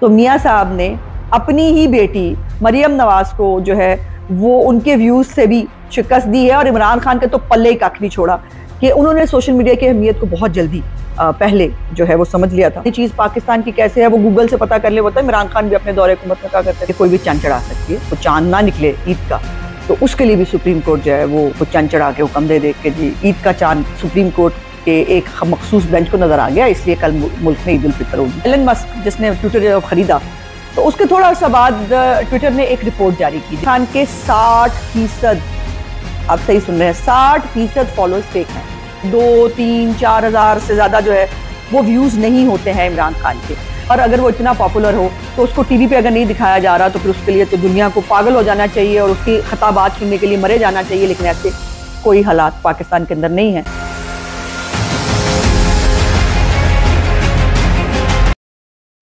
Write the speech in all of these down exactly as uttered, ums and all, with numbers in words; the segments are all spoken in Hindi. तो मियाँ साहब ने अपनी ही बेटी मरियम नवाज़ को जो है वो उनके व्यूज़ से भी शिकस्त दी है। और इमरान खान का तो पल्ले ही काख नहीं छोड़ा कि उन्होंने सोशल मीडिया की अहमियत को बहुत जल्दी आ, पहले जो है वो समझ लिया था। ये चीज़ पाकिस्तान की कैसे है वो गूगल से पता कर ले होता है। इमरान खान भी अपने दौरे हुकूमत में क्या करते हैं, कोई भी चांद चढ़ा सकती है, तो चांद ना निकले ईद का, तो उसके लिए भी सुप्रीम कोर्ट जो है वो चांद चढ़ा के हुक्म दे दे के जी ईद का चांद सुप्रीम कोर्ट के एक मखसूस बेंच को नजर आ गया, इसलिए कल मुल्क में ईद उल फितर होगी। एलन मस्क जिसने ट्विटर खरीदा, तो उसके थोड़ा अर्सा बाद ट्विटर ने एक रिपोर्ट जारी की, खान के साठ फीसद, आप सही सुन रहे हैं, साठ फीसद फॉलोअर्स फेक हैं। दो तीन चार हज़ार से ज़्यादा जो है वो व्यूज़ नहीं होते हैं इमरान खान के। और अगर वो इतना पॉपुलर हो तो उसको टीवी पे अगर नहीं दिखाया जा रहा तो फिर उसके लिए तो दुनिया को पागल हो जाना चाहिए और उसकी खिताबात सुनने के लिए मरे जाना चाहिए। लेकिन ऐसे कोई हालात पाकिस्तान के अंदर नहीं है।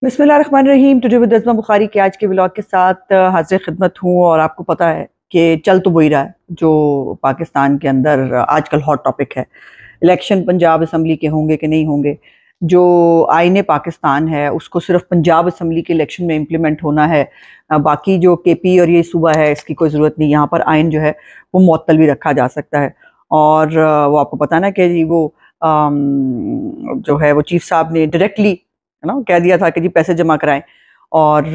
बिस्मिल्लाहिर्रहमानिर्रहीम। टुडे विद अज़मा बुखारी के आज के व्लॉग के साथ हाजिर खिदमत हूँ। और आपको पता है कि चल तो वही रहा है जो पाकिस्तान के अंदर आजकल हॉट टॉपिक है। इलेक्शन पंजाब असम्बली के होंगे कि नहीं होंगे, जो आईने पाकिस्तान है उसको सिर्फ पंजाब असम्बली के इलेक्शन में इम्प्लीमेंट होना है, बाकी जो के पी और ये सूबा है इसकी कोई ज़रूरत नहीं। यहाँ पर आइन जो है वो मअतल भी रखा जा सकता है। और वो आपको पता ना कि जी वो आम, जो है वो चीफ साहब ने डायरेक्टली है ना कह दिया था कि जी पैसे जमा कराएं। और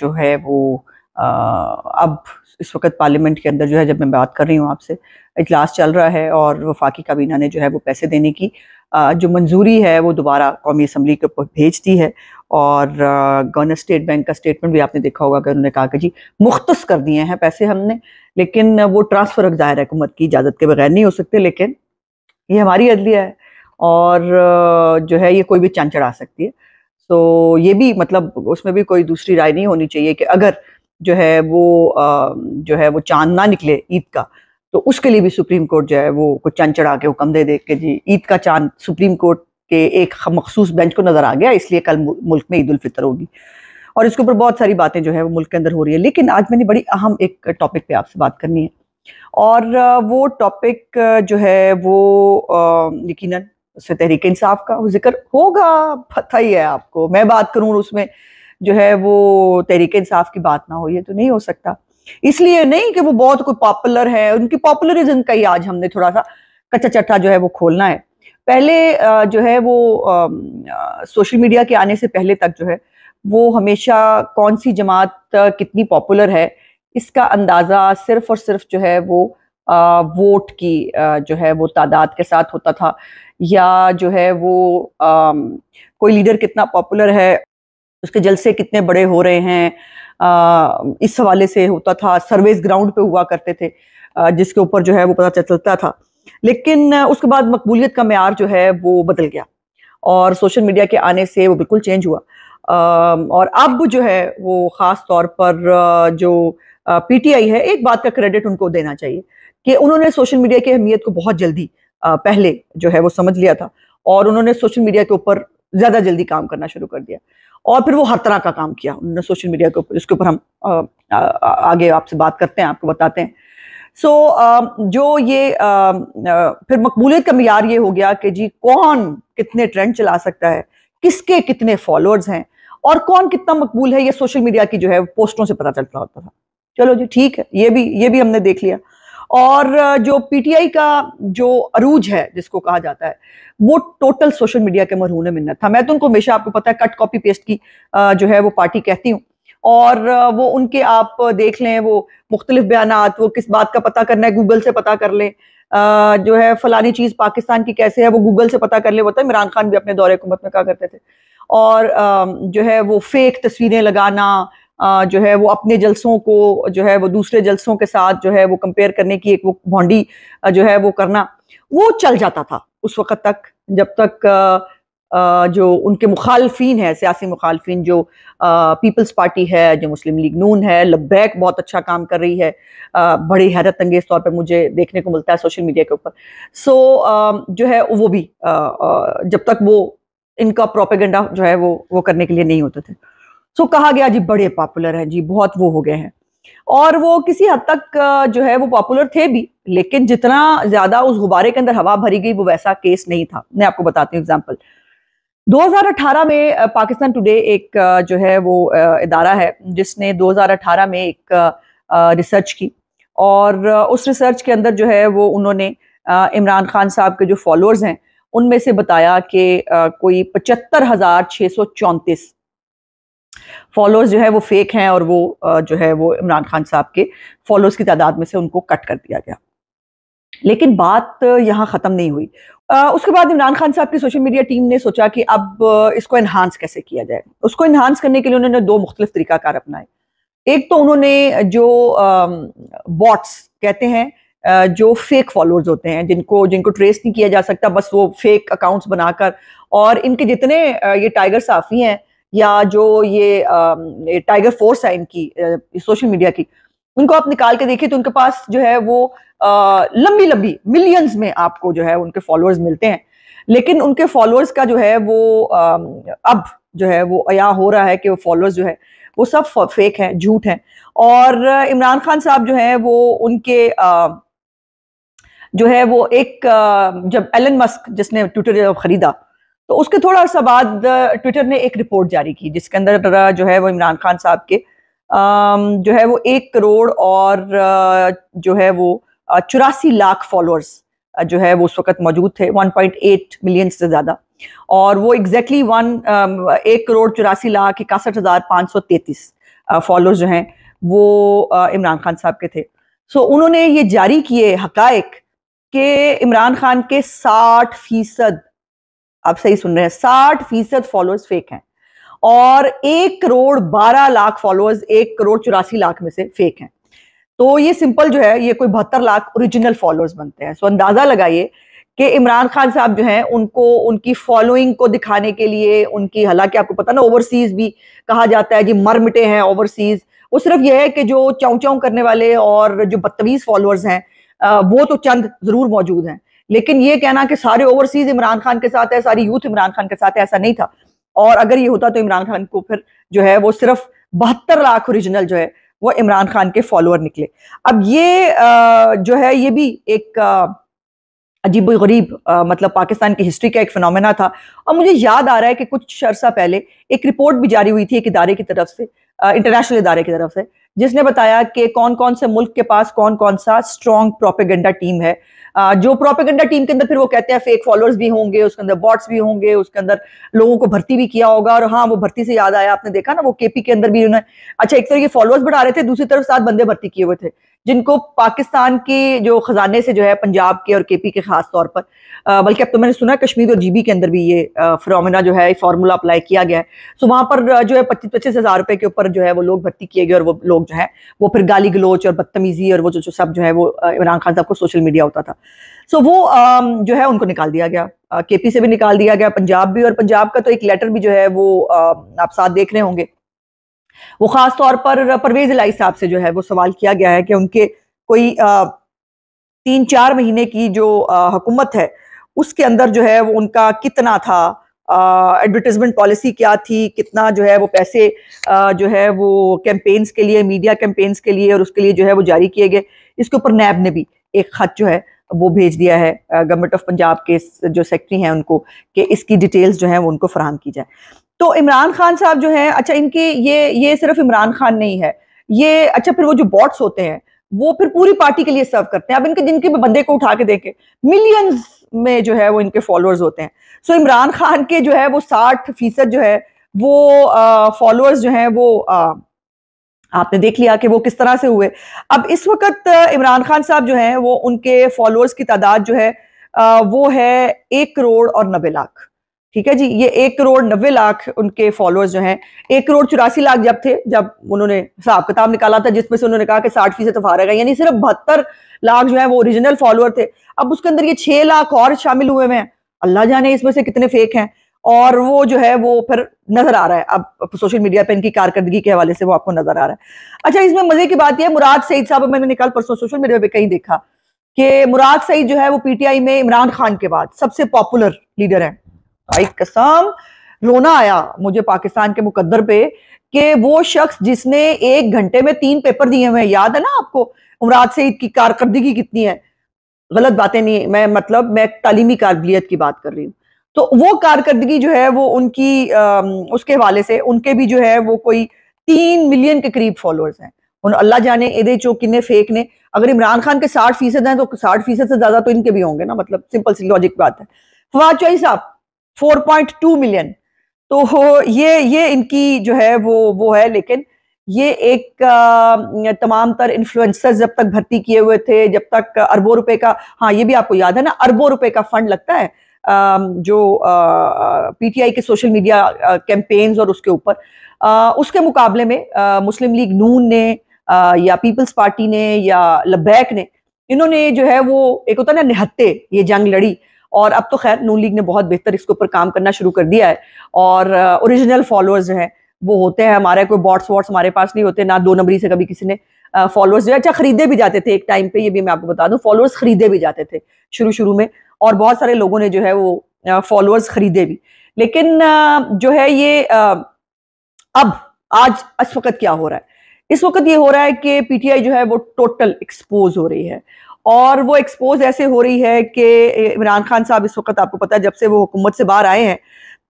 जो है वो अब इस वक्त पार्लियामेंट के अंदर जो है जब मैं बात कर रही हूँ आपसे, इजलास चल रहा है और वफाकी काबीना ने जो है वो पैसे देने की जो मंजूरी है वो दोबारा कौमी असम्बली के ऊपर भेज दी है। और गवर्नर स्टेट बैंक का स्टेटमेंट भी आपने देखा होगा कि उन्होंने कहा कि जी मुख्तस कर दिए हैं पैसे हमने, लेकिन वो ट्रांसफ़र ज़ाहिर हुकूमत की इजाज़त के बगैर नहीं हो सकते। लेकिन ये हमारी अदलिया है और जो है ये कोई भी चांद चढ़ा सकती है। तो ये भी मतलब उसमें भी कोई दूसरी राय नहीं होनी चाहिए कि अगर जो है वो आ, जो है वो चांद ना निकले ईद का, तो उसके लिए भी सुप्रीम कोर्ट जो है वो कुछ चांद चढ़ा के हुक्म दे दे के जी ईद का चांद सुप्रीम कोर्ट के एक मखसूस बेंच को नज़र आ गया, इसलिए कल मुल्क में ईद उल फितर होगी। और इसके ऊपर बहुत सारी बातें जो है वो मुल्क के अंदर हो रही है। लेकिन आज मैंने बड़ी अहम एक टॉपिक पे आपसे बात करनी है और वो टॉपिक जो है वो यकीनन उससे तहरीक इंसाफ का जिक्र होगा, पता ही है आपको। मैं बात करूँ उसमें जो है वो तहरीक इंसाफ की बात ना हो, ये तो नहीं हो सकता। इसलिए नहीं कि वो बहुत कोई पॉपुलर है, उनकी पॉपुलरिज्म का ही आज हमने थोड़ा सा कच्चा चट्टा जो है वो खोलना है। पहले जो है वो सोशल मीडिया के आने से पहले तक जो है वो हमेशा कौन सी जमात कितनी पॉपुलर है इसका अंदाज़ा सिर्फ और सिर्फ जो है वो आ, वोट की आ, जो है वो तादाद के साथ होता था, या जो है वो आ, कोई लीडर कितना पॉपुलर है, उसके जलसे कितने बड़े हो रहे हैं, आ, इस हवाले से होता था। सर्वेस ग्राउंड पे हुआ करते थे आ, जिसके ऊपर जो है वो पता चलता था। लेकिन उसके बाद मकबूलियत का मेयार जो है वो बदल गया और सोशल मीडिया के आने से वो बिल्कुल चेंज हुआ। आ, और अब जो है वो ख़ास तौर पर जो पीटीआई है, एक बात का क्रेडिट उनको देना चाहिए कि उन्होंने सोशल मीडिया की अहमियत को बहुत जल्दी आ, पहले जो है वो समझ लिया था और उन्होंने सोशल मीडिया के ऊपर ज़्यादा जल्दी काम करना शुरू कर दिया। और फिर वो हर तरह का काम किया उन्होंने सोशल मीडिया के ऊपर, इसके ऊपर हम आ, आ, आ, आगे आपसे बात करते हैं, आपको बताते हैं। सो आ, जो ये आ, आ, फिर मकबूलियत का मियार ये हो गया कि जी कौन कितने ट्रेंड चला सकता है, किसके कितने फॉलोअर्स हैं और कौन कितना मकबूल है, ये सोशल मीडिया की जो है पोस्टों से पता चलता होता था। चलो जी ठीक है, ये भी ये भी हमने देख लिया। और जो पीटीआई का जो अरूज है जिसको कहा जाता है वो टोटल सोशल मीडिया के मरहून मिन्नत था। मैं तो उनको हमेशा आपको पता है कट कॉपी पेस्ट की जो है वो पार्टी कहती हूँ। और वो उनके आप देख लें वो मुख्तलिफ बयानात, वो किस बात का पता करना है गूगल से पता कर लें, जो है फलानी चीज़ पाकिस्तान की कैसे है वो गूगल से पता कर ले होता है। इमरान खान भी अपने दौरे हुकूमत में क्या करते थे। और जो है वो फेक तस्वीरें लगाना, जो है वो अपने जलसों को जो है वो दूसरे जलसों के साथ जो है वो कंपेयर करने की एक वो भोंडी जो है वो करना, वो चल जाता था उस वक़्त तक जब तक जो उनके मुखालफीन है, सियासी मुखालफीन जो पीपल्स पार्टी है, जो मुस्लिम लीग नून है, लब्बैक बहुत अच्छा काम कर रही है, बड़ी हैरत अंगेज तौर पर मुझे देखने को मिलता है सोशल मीडिया के ऊपर। सो जो है वो भी जब तक वो इनका प्रोपेगेंडा जो है वो वो करने के लिए नहीं होते थे। सो so, कहा गया जी बड़े पॉपुलर हैं जी, बहुत वो हो गए हैं। और वो किसी हद तक जो है वो पॉपुलर थे भी, लेकिन जितना ज़्यादा उस गुब्बारे के अंदर हवा भरी गई वो वैसा केस नहीं था। मैं आपको बताती हूँ एग्जांपल। दो हज़ार अठारह में पाकिस्तान टुडे एक जो है वो इदारा है जिसने दो हज़ार अठारह में एक रिसर्च की और उस रिसर्च के अंदर जो है वो उन्होंने इमरान खान साहब के जो फॉलोअर्स हैं उनमें से बताया कि कोई पचहत्तर हज़ार छः सौ चौंतीस फॉलोअर्स जो है वो फेक हैं और वो जो है वो इमरान खान साहब के फॉलोअर्स की तादाद में से उनको कट कर दिया गया। लेकिन बात यहाँ ख़त्म नहीं हुई। उसके बाद इमरान खान साहब की सोशल मीडिया टीम ने सोचा कि अब इसको इन्हांस कैसे किया जाए। उसको इन्हांस करने के लिए उन्होंने दो मुख्तलिफ तरीक़ाकार अपनाए। एक तो उन्होंने जो बॉट्स कहते हैं जो फेक फॉलोअर्स होते हैं जिनको जिनको ट्रेस नहीं किया जा सकता, बस वो फेक अकाउंट्स बनाकर, और इनके जितने ये टाइगर साफ़ी हैं या जो ये, ये टाइगर फोर्स है इनकी सोशल मीडिया की, उनको आप निकाल के देखिए तो उनके पास जो है वो लंबी लंबी मिलियंस में आपको जो है उनके फॉलोअर्स मिलते हैं। लेकिन उनके फॉलोअर्स का जो है वो आ, अब जो है वो अया हो रहा है कि वो फॉलोअर्स जो है वो सब फेक हैं, झूठ हैं। और इमरान खान साहब जो है वो उनके आ, जो है वो एक आ, जब एलन मस्क जिसने ट्विटर खरीदा तो उसके थोड़ा अर्सा बाद ट्विटर ने एक रिपोर्ट जारी की जिसके अंदर जो है वो इमरान खान साहब के जो है वो एक करोड़ और जो है वो चौरासी लाख फॉलोअर्स जो है वो उस वक्त मौजूद थे, वन पॉइंट एट मिलियन से ज़्यादा, और वो एग्जैक्टली वन एक करोड़ चौरासी लाख इकसठ हज़ार पाँच सौ तैंतीस फॉलोअर्स जो हैं वो इमरान खान साहब के थे। सो उन्होंने ये जारी किए हकायक कि इमरान खान के साठ फीसद, आप सही सुन रहे हैं, साठ फीसद फॉलोअर्स फेक हैं और एक करोड़ बारह लाख फॉलोअर्स एक करोड़ चौरासी लाख में से फेक हैं। तो ये सिंपल जो है ये कोई बहत्तर लाख ओरिजिनल फॉलोअर्स बनते हैं। सो अंदाज़ा लगाइए कि इमरान खान साहब जो हैं उनको उनकी फॉलोइंग को दिखाने के लिए उनकी, हालांकि आपको पता ना ओवरसीज़ भी कहा जाता है जी मरमिटे हैं ओवरसीज़, वो सिर्फ यह है कि जो चौं चौं करने वाले और जो बदतमीज़ फॉलोअर्स हैं वो तो चंद ज़रूर मौजूद हैं, लेकिन ये कहना कि सारे ओवरसीज़ इमरान खान के साथ है, सारी यूथ इमरान खान के साथ है, ऐसा नहीं था। और अगर ये होता तो इमरान खान को फिर जो है वो सिर्फ बहत्तर लाख ओरिजिनल जो है वो इमरान खान के फॉलोअर निकले। अब ये आ, जो है ये भी एक अजीब गरीब आ, मतलब पाकिस्तान की हिस्ट्री का एक फिनोमेना था। और मुझे याद आ रहा है कि कुछ अर्सा पहले एक रिपोर्ट भी जारी हुई थी एक इदारे की तरफ से, इंटरनेशनल इदारे की तरफ से, जिसने बताया कि कौन कौन से मुल्क के पास कौन कौन सा स्ट्रॉन्ग प्रोपेगेंडा टीम है, जो प्रोपेगेंडा टीम के अंदर फिर वो कहते हैं फेक फॉलोअर्स भी होंगे, उसके अंदर बॉट्स भी होंगे, उसके अंदर लोगों को भर्ती भी किया होगा। और हाँ, वो भर्ती से याद आया, आपने देखा ना वो केपी के अंदर भी उन्होंने, अच्छा एक तरफ ये फॉलोअर्स बढ़ा रहे थे, दूसरी तरफ साथ बंदे भर्ती किए हुए थे जिनको पाकिस्तान के जो खजाने से जो है पंजाब के और केपी के खास तौर पर, बल्कि अब तो मैंने सुना कश्मीर और जीबी के अंदर भी ये फिनोमेना जो है फार्मूला अप्लाई किया गया है। सो वहाँ पर जो है पच्चीस पच्चीस हज़ार रुपये के ऊपर जो है वो लोग भर्ती किए गए और वो लोग जो है वो फिर गाली गलोच और बदतमीजी और वो जो सब जो है वो इमरान खान साहब को सोशल मीडिया होता था। सो वो जो है उनको निकाल दिया गया, केपी से भी निकाल दिया गया, पंजाब भी, और पंजाब का तो एक लेटर भी जो है वो आप साथ देख रहे होंगे, वो खास तौर पर परवेज इलाही साहब से जो है वो सवाल किया गया है कि उनके कोई तीन चार महीने की जो हुकूमत है उसके अंदर जो है वो उनका कितना था, एडवर्टाइजमेंट पॉलिसी क्या थी, कितना जो है वो पैसे आ, जो है वो कैंपेन्स के लिए, मीडिया कैंपेन्स के लिए और उसके लिए जो है वो जारी किए गए। इसके ऊपर नैब ने भी एक खत जो है वो भेज दिया है गवर्नमेंट ऑफ पंजाब के जो सेक्रेटरी हैं उनको कि इसकी डिटेल्स जो है वो उनको फराहम की जाए। तो इमरान खान साहब जो है, अच्छा इनके ये ये सिर्फ इमरान खान नहीं है ये, अच्छा फिर वो जो बॉट्स होते हैं वो फिर पूरी पार्टी के लिए सर्व करते हैं। अब इनके जिनके बंदे को उठा के देखे मिलियंस में जो है वो इनके फॉलोअर्स होते हैं। सो इमरान खान के जो है वो साठ फीसद जो है वो फॉलोअर्स जो हैं वो आ, आपने देख लिया कि वो किस तरह से हुए। अब इस वक्त इमरान खान साहब जो हैं वो उनके फॉलोअर्स की तादाद जो है आ, वो है एक करोड़ और नब्बे लाख, ठीक है जी, ये एक करोड़ नब्बे लाख उनके फॉलोअर्स जो हैं, एक करोड़ चौरासी लाख जब थे जब उन्होंने हिसाब किताब निकाला था जिसमें से उन्होंने कहा कि साठ फीसद फारग है, यानी सिर्फ बहत्तर लाख जो है वो ओरिजिनल फॉलोअर थे। अब उसके अंदर ये छः लाख और शामिल हुए हुए हैं, अल्लाह जाने इसमें से कितने फेक हैं, और वो जो है वो फिर नजर आ रहा है अब सोशल मीडिया पर इनकी कारकर्दगी के हवाले से वो आपको नजर आ रहा है। अच्छा इसमें मजे की बात यह, मुराद सईद साहब, मैंने कल परसों सोशल मीडिया पर कहीं देखा कि मुराद सईद जो है वो पीटीआई में इमरान खान के बाद सबसे पॉपुलर लीडर है। भाई कसम रोना आया मुझे पाकिस्तान के मुकद्दर पे कि वो शख्स जिसने एक घंटे में तीन पेपर दिए हुए, याद है ना आपको मुराद सईद की कारकर्दगी कितनी है। गलत बातें नहीं, मैं मतलब मैं तालीमी काबिलियत की बात कर रही हूँ। तो वो कारकर्दगी जो है वो उनकी आ, उसके हवाले से उनके भी जो है वो कोई तीन मिलियन के करीब फॉलोअर्स हैं। और अल्लाह जाने ये जो किन्ने फेक ने, अगर इमरान खान के साठ फीसद हैं तो साठ फीसद से ज्यादा तो इनके भी होंगे ना, मतलब सिंपल सी लॉजिक बात है। फवाद चौधरी साहब फोर पॉइंट टू मिलियन, तो ये ये इनकी जो है वो वो है। लेकिन ये एक तमाम तर इन्फ्लुएंसर्स जब तक भर्ती किए हुए थे, जब तक अरबों रुपए का, हाँ ये भी आपको याद है ना, अरबों रुपए का फंड लगता है जो पीटीआई के सोशल मीडिया कैंपेन्स और उसके ऊपर, उसके मुकाबले में मुस्लिम लीग नून ने या पीपल्स पार्टी ने या लब्बैक ने, इन्होंने जो है वो एक होता ना निहत्ते ये जंग लड़ी। और अब तो खैर नून लीग ने बहुत बेहतर इसके ऊपर काम करना शुरू कर दिया है और ओरिजिनल फॉलोअर्स जो हैं वो होते हैं हमारे, कोई बॉट्स वॉट्स हमारे पास नहीं होते, ना दो नंबरी से कभी किसी ने फॉलोअर्स जो है। अच्छा खरीदे भी जाते थे एक टाइम पे, ये भी मैं आपको बता दूं, फॉलोअर्स खरीदे भी जाते थे शुरू शुरू में और बहुत सारे लोगों ने जो है वो फॉलोअर्स खरीदे भी। लेकिन जो है ये अब आज इस वक्त क्या हो रहा है, इस वक्त ये हो रहा है कि पीटीआई जो है वो टोटल एक्सपोज हो रही है। और वो एक्सपोज ऐसे हो रही है कि इमरान खान साहब इस वक्त आपको पता है जब से वो हुकूमत से बाहर आए हैं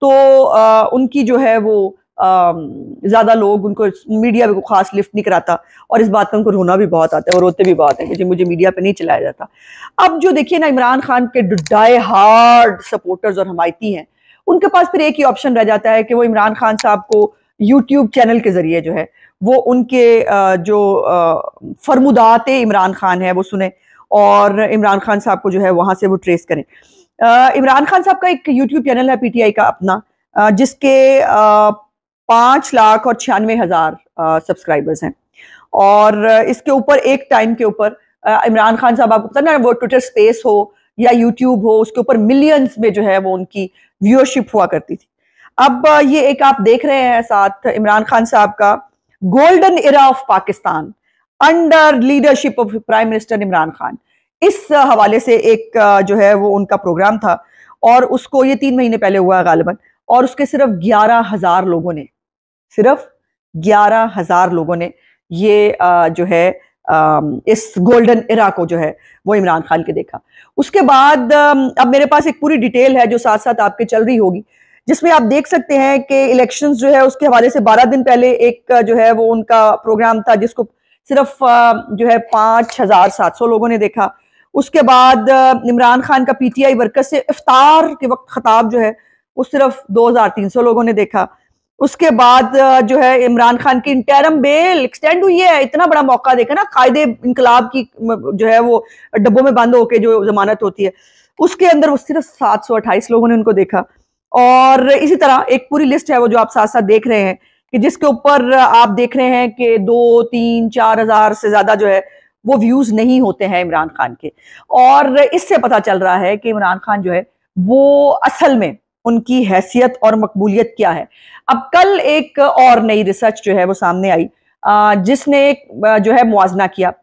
तो आ, उनकी जो है वो ज़्यादा लोग उनको मीडिया को खास लिफ्ट नहीं कराता और इस बात का उनको रोना भी बहुत आता है और रोते भी बहुत है कि मुझे मीडिया पे नहीं चलाया जाता। अब जो देखिए ना इमरान खान के डाई हार्ड सपोर्टर्स और हमायती हैं, उनके पास फिर एक ही ऑप्शन रह जाता है कि वो इमरान खान साहब को यूट्यूब चैनल के जरिए जो है वो उनके जो फरमुदात इमरान खान है वो सुने और इमरान खान साहब को जो है वहाँ से वो ट्रेस करें। इमरान खान साहब का एक यूट्यूब चैनल है पीटीआई का अपना, जिसके पाँच लाख और छियानवे हज़ार सब्सक्राइबर्स हैं और इसके ऊपर एक टाइम के ऊपर इमरान खान साहब आपको पता ना वो ट्विटर स्पेस हो या यूट्यूब हो उसके ऊपर मिलियंस में जो है वो उनकी व्यूअरशिप हुआ करती थी। अब ये एक आप देख रहे हैं साथ इमरान खान साहब का golden era of Pakistan under leadership of prime minister Imran Khan, इस हवाले से एक जो है वो उनका प्रोग्राम था और उसको ये तीन महीने पहले हुआ गालिबन और उसके सिर्फ ग्यारह हजार लोगों ने सिर्फ ग्यारह हजार लोगों ने ये जो है इस गोल्डन एरा को जो है वो इमरान खान के देखा। उसके बाद अब मेरे पास एक पूरी डिटेल है जो साथ साथ आपके चल रही होगी, जिसमें आप देख सकते हैं कि इलेक्शंस जो है उसके हवाले से बारह दिन पहले एक जो है वो उनका प्रोग्राम था जिसको सिर्फ जो है पाँच हजार सात सौ लोगों ने देखा। उसके बाद इमरान खान का पीटीआई वर्कर्स से इफ्तार के वक्त खिताब जो है वो सिर्फ दो हजार तीन सौ लोगों ने देखा। उसके बाद जो है इमरान खान की इंटरम बेल एक्सटेंड हुई है, इतना बड़ा मौका देखा ना, कायदे इंकलाब की जो है वो डब्बों में बंद होके जो जमानत होती है उसके अंदर वो सिर्फ सात सौ अट्ठाईस लोगों ने उनको देखा। और इसी तरह एक पूरी लिस्ट है वो जो आप साथ साथ देख रहे हैं कि जिसके ऊपर आप देख रहे हैं कि दो तीन चार हजार से ज्यादा जो है वो व्यूज नहीं होते हैं इमरान खान के। और इससे पता चल रहा है कि इमरान खान जो है वो असल में उनकी हैसियत और मकबूलियत क्या है। अब कल एक और नई रिसर्च जो है वो सामने आई जिसने जो है मुआजना किया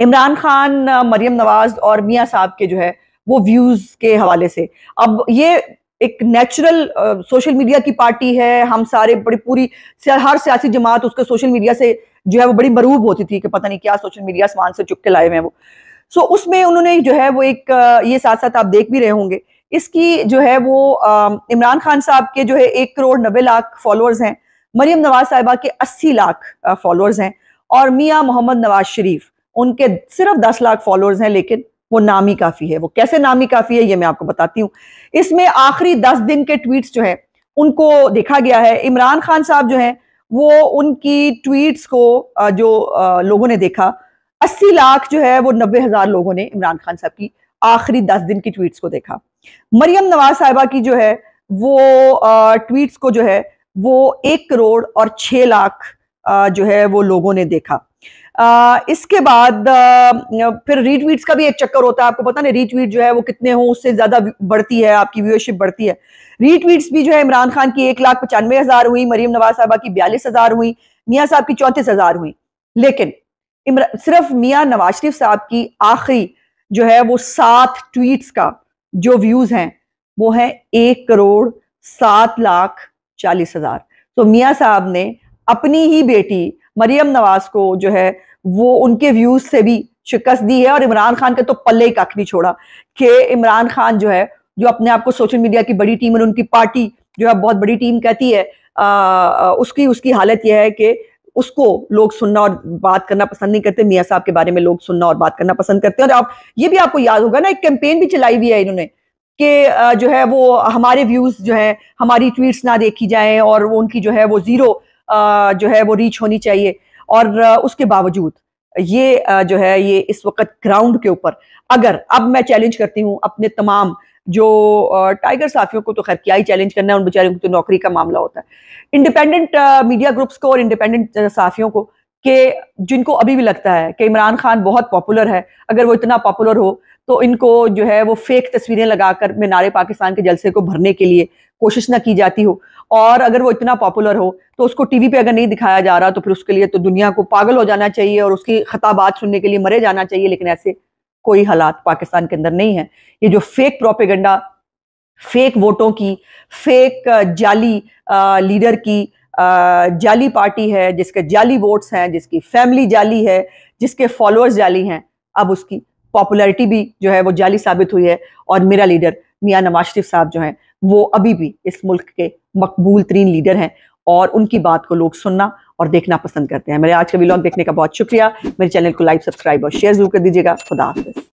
इमरान खान, मरियम नवाज और मियां साहब के जो है वो व्यूज के हवाले से। अब ये एक नेचुरल सोशल मीडिया की पार्टी है, हम सारे बड़ी पूरी हर सियासी जमात उसके सोशल मीडिया से जो है वो बड़ी मरूब होती थी कि पता नहीं क्या सोशल मीडिया आसमान से चुक के लाए हुए हैं वो। सो so, उसमें उन्होंने जो है वो एक ये साथ साथ आप देख भी रहे होंगे इसकी जो है वो इमरान खान साहब के जो है एक करोड़ नब्बे लाख फॉलोअर्स हैं, मरियम नवाज साहिबा के अस्सी लाख फॉलोअर्स हैं और मियां मोहम्मद नवाज शरीफ उनके सिर्फ दस लाख फॉलोअर्स हैं, लेकिन वो नामी काफ़ी है। वो कैसे नामी काफ़ी है ये मैं आपको बताती हूँ। इसमें आखिरी दस दिन के ट्वीट्स जो हैं उनको देखा गया है। इमरान खान साहब जो हैं वो उनकी ट्वीट्स को जो लोगों ने देखा अस्सी लाख जो है वो नब्बे हज़ार लोगों ने इमरान खान साहब की आखिरी दस दिन की ट्वीट्स को देखा। मरियम नवाज साहिबा की जो है वो ट्वीट्स को जो है वो एक करोड़ और छः लाख जो है वो लोगों ने देखा। आ, इसके बाद आ, फिर रीट्वीट्स का भी एक चक्कर होता है, आपको पता नहीं रीट्वीट जो है वो कितने हो उससे ज्यादा बढ़ती है, आपकी व्यूअरशिप बढ़ती है। रीट्वीट्स भी जो है इमरान खान की एक लाख पचानवे हजार हुई, मरियम नवाज साहबा की बयालीस हजार हुई, मियां साहब की चौंतीस हजार हुई, लेकिन सिर्फ मियां नवाज शरीफ साहब की आखिरी जो है वो सात ट्वीट्स का जो व्यूज हैं वो है एक करोड़ सात लाख चालीस हजार। तो मियां साहब ने अपनी ही बेटी मरियम नवाज को जो है वो उनके व्यूज से भी शिकस्त दी है और इमरान खान का तो पल्ले ही काख नहीं छोड़ा कि इमरान खान जो है जो अपने आप को सोशल मीडिया की बड़ी टीम और उनकी पार्टी जो है बहुत बड़ी टीम कहती है, आ, उसकी उसकी हालत यह है कि उसको लोग सुनना और बात करना पसंद नहीं करते। मियां साहब के बारे में लोग सुनना और बात करना पसंद करते हैं। और आप ये भी आपको याद होगा ना, एक कैंपेन भी चलाई हुई है इन्होंने कि जो है वो हमारे व्यूज जो है, हमारी ट्वीट्स ना देखी जाएं और वो उनकी जो है वो जीरो जो है वो रीच होनी चाहिए। और उसके बावजूद ये जो है ये इस वक्त ग्राउंड के ऊपर, अगर अब मैं चैलेंज करती हूँ अपने तमाम जो टाइगर साथियों को, तो खैर क्या ही चैलेंज करना है, उन बेचारे को तो नौकरी का मामला होता है, इंडिपेंडेंट मीडिया ग्रुप्स को और इंडिपेंडेंट साथियों को कि जिनको अभी भी लगता है कि इमरान खान बहुत पॉपुलर है, अगर वो इतना पॉपुलर हो तो इनको जो है वो फेक तस्वीरें लगाकर मीनारे पाकिस्तान के जलसे को भरने के लिए कोशिश ना की जाती हो। और अगर वो इतना पॉपुलर हो तो उसको टीवी पे अगर नहीं दिखाया जा रहा तो फिर उसके लिए तो दुनिया को पागल हो जाना चाहिए और उसकी खिताबात सुनने के लिए मरे जाना चाहिए। लेकिन ऐसे कोई हालात पाकिस्तान के अंदर नहीं है। ये जो फेक प्रोपेगेंडा, फेक वोटों की, फेक जाली आ, लीडर की आ, जाली पार्टी है, जिसके जाली वोट्स हैं, जिसकी फैमिली जाली है, जिसके फॉलोअर्स जाली हैं, अब उसकी पॉपुलैरिटी भी जो है वो जाली साबित हुई है। और मेरा लीडर मियां नवाज शरीफ साहब जो हैं वो अभी भी इस मुल्क के मकबूल तरीन लीडर हैं और उनकी बात को लोग सुनना और देखना पसंद करते हैं। मेरे आज का व्लॉग देखने का बहुत शुक्रिया। मेरे चैनल को लाइक, सब्सक्राइब और शेयर जरूर कर दीजिएगा। खुदा हाफिज़।